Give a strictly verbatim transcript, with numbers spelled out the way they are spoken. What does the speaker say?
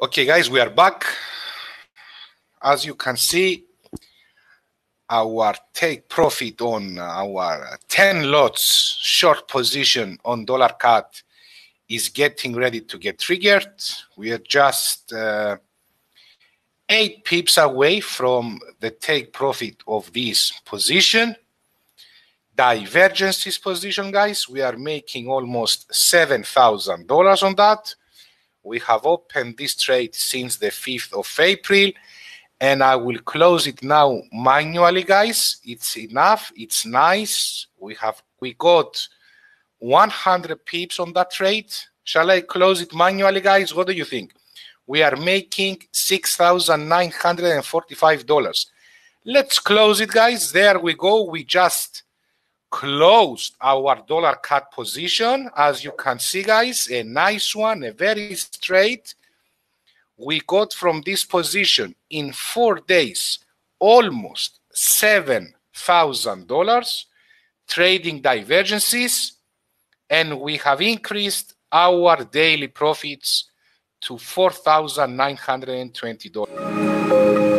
Okay, guys, we are back. As you can see, our take profit on our ten lots short position on dollar C A D is getting ready to get triggered. We are just uh, eight pips away from the take profit of this position. Divergences position, guys, we are making almost seven thousand dollars on that. We have opened this trade since the fifth of April, and I will close it now manually, guys. It's enough. It's nice. We have we got one hundred pips on that trade. Shall I close it manually, guys? What do you think? We are making six thousand nine hundred forty-five dollars. Let's close it, guys. There we go. We just closed our dollar C A D position, as you can see, guys. A nice one, a very straight. We got from this position in four days almost seven thousand dollars trading divergences, and we have increased our daily profits to four thousand nine hundred twenty dollars.